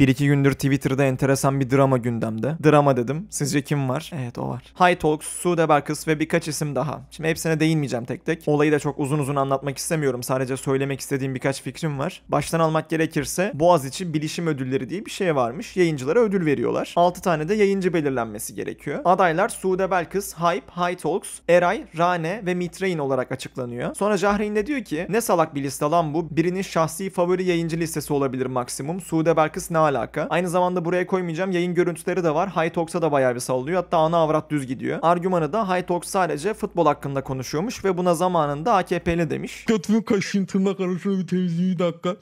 1-2 gündür Twitter'da enteresan bir drama gündemde. Drama dedim. Sizce kim var? Evet, o var. Htalks, Sude Belkıs ve birkaç isim daha. Şimdi hepsine değinmeyeceğim tek tek. Olayı da çok uzun uzun anlatmak istemiyorum. Sadece söylemek istediğim birkaç fikrim var. Baştan almak gerekirse Boğaziçi Bilişim Ödülleri diye bir şey varmış. Yayıncılara ödül veriyorlar. 6 tane de yayıncı belirlenmesi gerekiyor. Adaylar Sude Belkıs, Hype, Htalks, Eray, Rane ve Mithrain olarak açıklanıyor. Sonra Jahrein de diyor ki ne salak bir liste lan bu. Birinin şahsi favori yayıncı listesi olabilir maksimum. Sude Belkıs ne alaka? Aynı zamanda buraya koymayacağım. Yayın görüntüleri de var. Htalks'a da bayağı bir sallıyor. Hatta ana avrat düz gidiyor. Argümanı da Htalks sadece futbol hakkında konuşuyormuş ve buna zamanında AKP'li demiş. Kötü kaşıntına karışıyor bir temizliği dakika.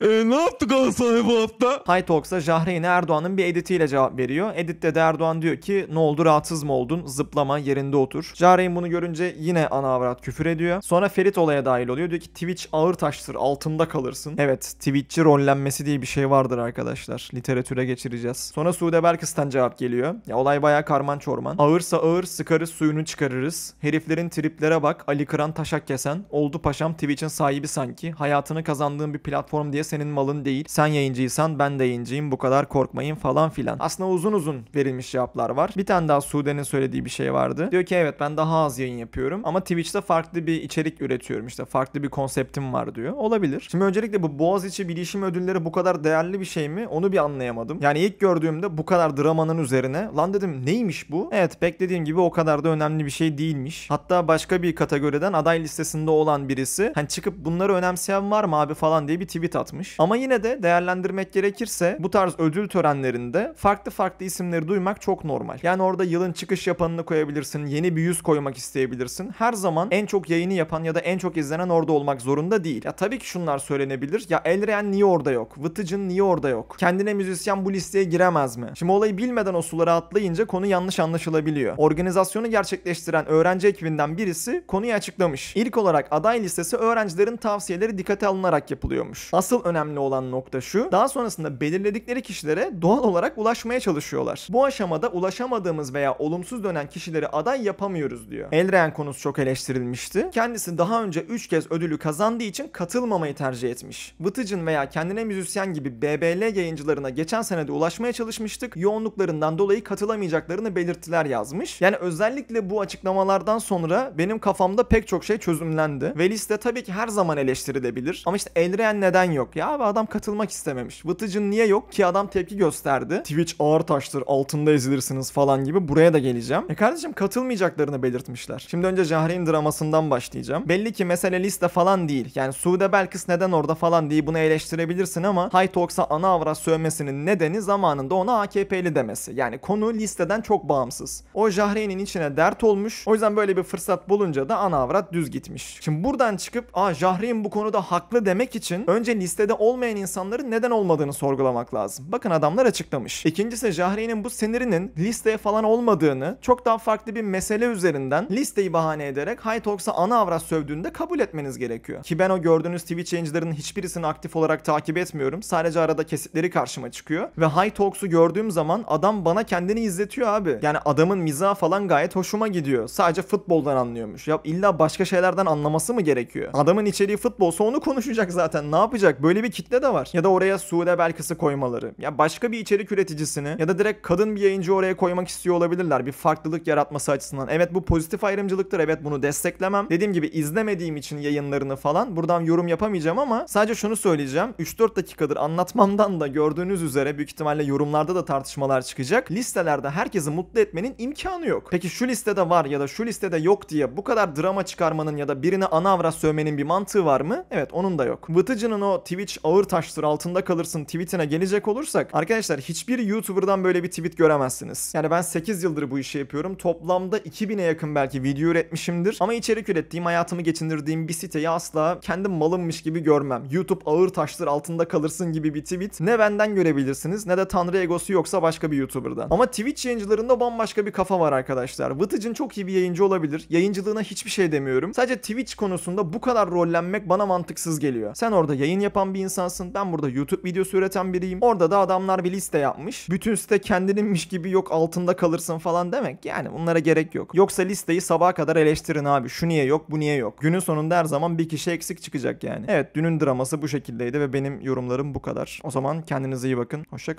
Ne yaptı Galatasaray bu hafta? Htalks'a Jahrein'e Erdoğan'ın bir editiyle cevap veriyor. Editte de Erdoğan diyor ki ne oldu, rahatsız mı oldun? Zıplama, yerinde otur. Jahrein bunu görünce yine ana avrat küfür ediyor. Sonra Ferit olaya dahil oluyor. Diyor ki Twitch ağır taştır, altında kalırsın. Evet, Twitch'çi rollenmesi diye bir şey vardır arkadaşlar. Literatüre geçireceğiz. Sonra Sude Belkıs'tan cevap geliyor. Ya olay bayağı karman çorman. Ağırsa ağır sıkarız, suyunu çıkarırız. Heriflerin triplere bak. Ali Kıran taşak kesen. Oldu paşam, Twitch'in sahibi sanki. Hayatını kazandığın bir platform diye senin malın değil. Sen yayıncıysan ben de yayıncıyım. Bu kadar korkmayın falan filan. Aslında uzun uzun verilmiş cevaplar var. Bir tane daha Sude'nin söylediği bir şey vardı. Diyor ki evet, ben daha az yayın yapıyorum ama Twitch'te farklı bir içerik üretiyorum, işte farklı bir konseptim var diyor. Olabilir. Şimdi öncelikle bu Boğaziçi Bilişim Ödülleri bu kadar değerli bir şey mi? Onu bir anlayamadım. Yani ilk gördüğümde bu kadar dramanın üzerine lan dedim neymiş bu? Evet, beklediğim gibi o kadar da önemli bir şey değilmiş. Hatta başka bir kategoriden aday listesinde olan birisi hani çıkıp bunları önemseyen var mı abi falan diye bir tweet atmış. Ama yine de değerlendirmek gerekirse bu tarz ödül törenlerinde farklı isimleri duymak çok normal. Yani orada yılın çıkış yapanını koyabilirsin, yeni bir yüz koymak isteyebilirsin. Her zaman en çok yayını yapan ya da en çok izlenen orada olmak zorunda değil. Ya tabii ki şunlar söylenebilir. Ya Elraenn niye orada yok? Bıtıcın niye orada yok? Kendine müzisyen bu listeye giremez mi? Şimdi olayı bilmeden o sulara atlayınca konu yanlış anlaşılabiliyor. Organizasyonu gerçekleştiren öğrenci ekibinden birisi konuyu açıklamış. İlk olarak aday listesi öğrencilerin tavsiyeleri dikkate alınarak yapılıyormuş. Asıl önemli olan nokta şu. Daha sonrasında belirledikleri kişilere doğal olarak ulaşmaya çalışıyorlar. Bu aşamada ulaşamadığımız veya olumsuz dönen kişileri aday yapamıyoruz diyor. Elraenn konusu çok eleştirilmişti. Kendisi daha önce 3 kez ödülü kazandığı için katılmamayı tercih etmiş. Bıtıcın veya kendine müzisyen gibi BBL yayıncılarına geçen senede ulaşmaya çalışmıştık. Yoğunluklarından dolayı katılamayacaklarını belirttiler yazmış. Yani özellikle bu açıklamalardan sonra benim kafamda pek çok şey çözümlendi. Ve liste tabii ki her zaman eleştirilebilir. Ama işte Elraenn neden yok? Ya abi adam katılmak istememiş. Bıtıcın niye yok ki, adam tepki gösterdi. Twitch ağır taştır, altında ezilirsiniz falan gibi, buraya da geleceğim. Kardeşim katılmayacaklarını belirtmişler. Şimdi önce Jahrein dramasından başlayacağım. Belli ki mesele liste falan değil. Yani Sude Belkıs neden orada falan diye bunu eleştirebilirsin ama Htalks'a ana avrat sövmesinin nedeni zamanında ona AKP'li demesi. Yani konu listeden çok bağımsız. O Jahrein'in içine dert olmuş. O yüzden böyle bir fırsat bulunca da ana avrat düz gitmiş. Şimdi buradan çıkıp Jahrein bu konuda haklı demek için önce listede olmayan insanların neden olmadığını sorgulamak lazım. Bakın adamlar açıklamış. İkincisi Jahrein'in bu sinirinin listeye falan olmadığını, çok daha farklı bir mesele üzerinden listeyi bahane ederek Htalks'a ana avrat sövdüğünde kabul etmeniz gerekiyor. Ki ben o gördüğünüz Twitch yayıncılarının hiçbirisini aktif olarak takip etmiyorum. Sadece arada kesitleri karşıma çıkıyor. Ve Htalks'u gördüğüm zaman adam bana kendini izletiyor abi. Yani adamın mizahı falan gayet hoşuma gidiyor. Sadece futboldan anlıyormuş. Ya illa başka şeylerden anlaması mı gerekiyor? Adamın içeriği futbolsa onu konuşacak zaten. Ne yapacak? Böyle bir kitle de var. Ya da oraya Sude Belkıs'ı koymaları. Ya başka bir içerik üreticisini ya da direkt kadın bir yayıncı oraya koymak istiyor olabilirler. Bir farklılık yaratması açısından. Evet, bu pozitif ayrımcılıktır. Evet, bunu desteklemem. Dediğim gibi izlemediğim için yayınlarını falan buradan yorum yapamayacağım ama sadece şunu söyleyeceğim. 3-4 dakikadır anlatmamdan da gördüğünüz üzere büyük ihtimalle yorumlarda da tartışmalar çıkacak. Listelerde herkesi mutlu etmenin imkanı yok. Peki şu listede var ya da şu listede yok diye bu kadar drama çıkarmanın ya da birine ana avrat sövmenin bir mantığı var mı? Evet, onun da yok. Bıtıcının o Twitch ağır taştır altında kalırsın tweetine gelecek olursak arkadaşlar, hiçbir YouTuber'dan böyle bir tweet göremezsiniz. Yani ben 8 yıldır bu işi yapıyorum. Toplamda 2000'e yakın belki video üretmişimdir. Ama içerik ürettiğim, hayatımı geçindirdiğim bir siteyi asla kendim malımmış gibi görmem. YouTube ağır taştır altında kalırsın gibi bir tweet ne benden görebilirsiniz ne de tanrı egosu yoksa başka bir YouTuber'dan. Ama Twitch yayıncılarında bambaşka bir kafa var arkadaşlar. Vıtıcın çok iyi bir yayıncı olabilir. Yayıncılığına hiçbir şey demiyorum. Sadece Twitch konusunda bu kadar rollenmek bana mantıksız geliyor. Sen orada yayın yapan bir insansın. Ben burada YouTube videosu üreten biriyim. Orada da adamlar bir liste yapmış. Bütün site kendininmiş gibi yok altında kalırsın falan demek. Yani bunlara gerek yok. Yoksa listeyi sabaha kadar eleştirin abi. Şu niye yok, bu niye yok. Günün sonunda her zaman bir kişi eksik çıkacak yani. Evet, dünün draması bu şekildeydi ve benim yorumlarım bu kadar. O zaman Kendinize iyi bakın. Hoşça kalın.